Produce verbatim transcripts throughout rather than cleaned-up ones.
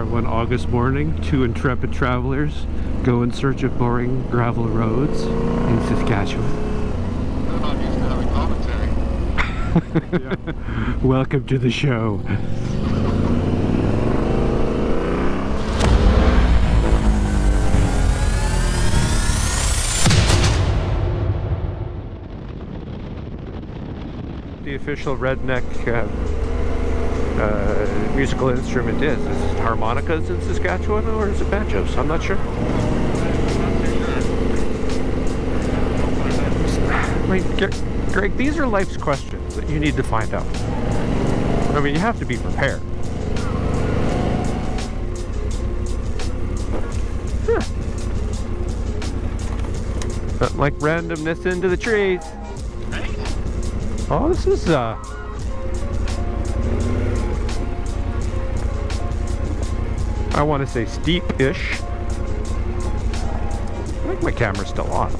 are one August morning, two intrepid travelers go in search of boring gravel roads in Saskatchewan. I'm not used to having commentary. Yeah. Welcome to the show. The official redneck uh, uh, musical instrument is. Is it harmonicas in Saskatchewan, or is it banjos? I'm not sure. Wait, Greg, these are life's questions that you need to find out. I mean, you have to be prepared. Huh. Nothing like randomness into the trees. Oh, this is, uh... I want to say steep-ish. I think my camera's still on.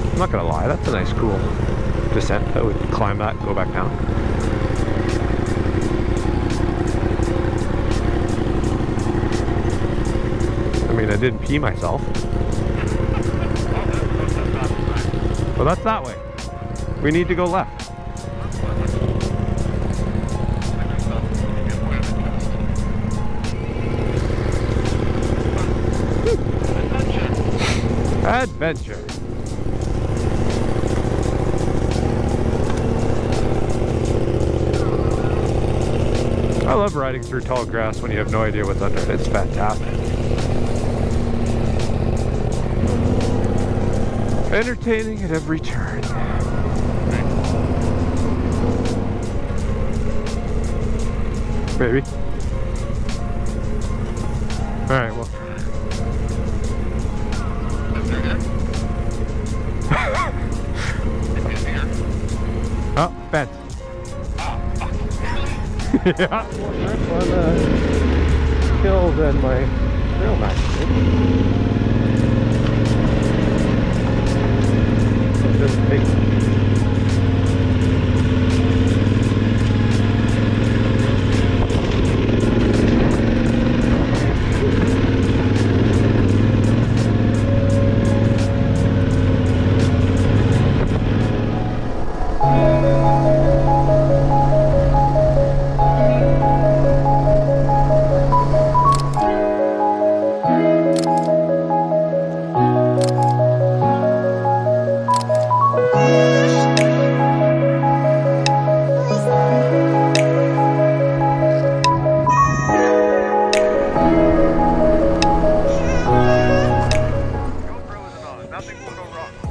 I'm not gonna lie, that's a nice cool descent. I would climb that and go back down. I didn't pee myself. Well, that's that way. We need to go left. Adventure. I love riding through tall grass when you have no idea what's under it. It's fantastic. Entertaining at every turn. Baby. Alright, well. Oh, fence. Oh, fuck. Yeah. Well, I'm uh, killed in my trail match. Just take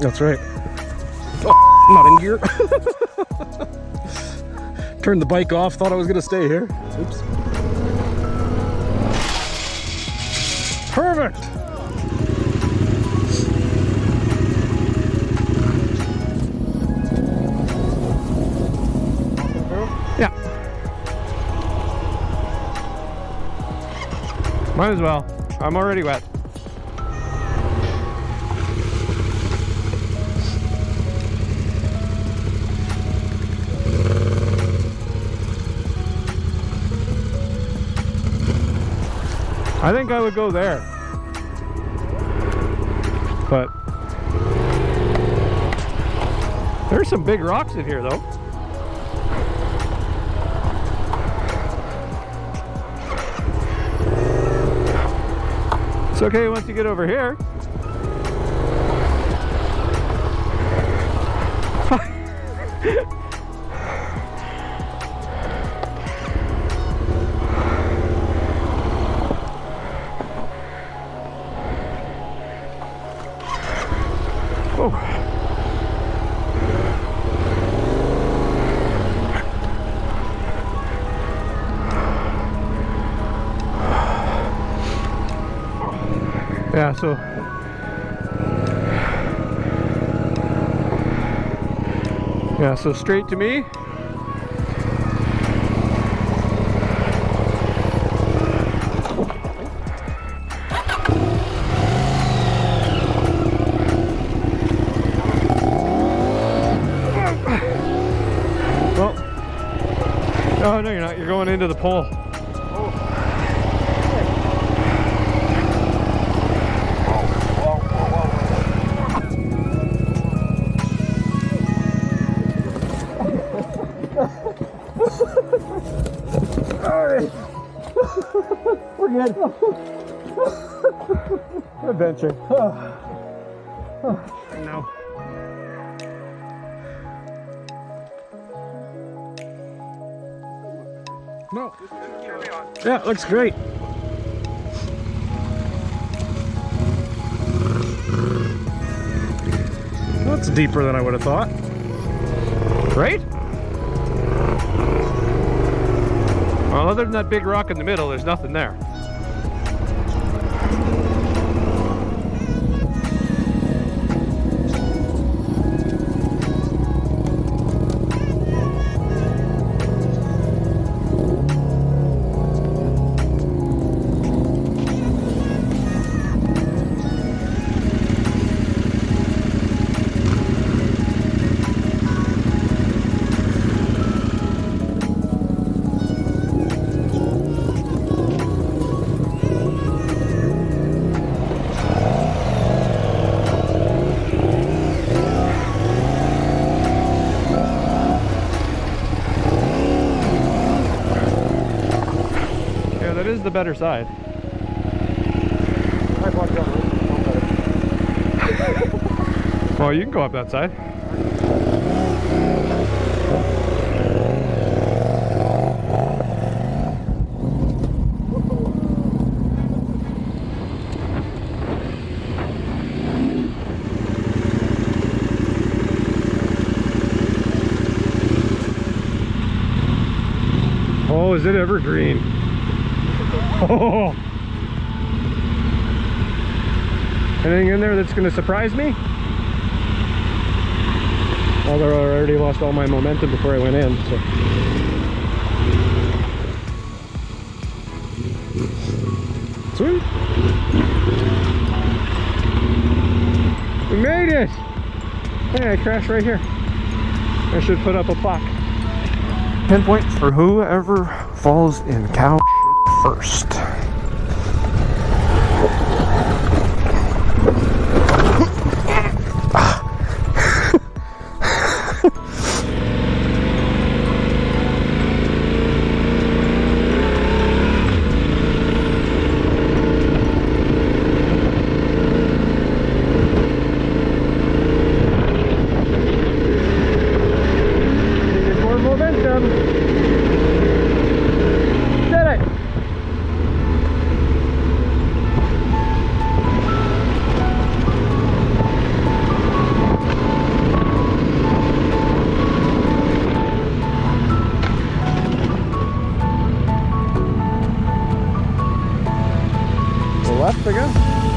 That's right. Oh, I'm not in gear. Turned the bike off, thought I was gonna stay here. Oops. Perfect! Yeah. Might as well. I'm already wet. I think I would go there, but there's some big rocks in here though. It's okay once you get over here. Yeah, so yeah, so straight to me. Oh, no, you're not. You're going into the pole. We're good. Adventure. Oh. Oh. No. No. Yeah, it looks great. That's deeper than I would have thought. Right? Well, other than that big rock in the middle, there's nothing there. That is the better side. Well, you can go up that side. Oh, is it evergreen? Oh. Anything in there that's gonna surprise me? Although I already lost all my momentum before I went in, so. Sweet! We made it! Hey, I crashed right here. I should put up a plaque. ten points for whoever falls in cow first. Left again.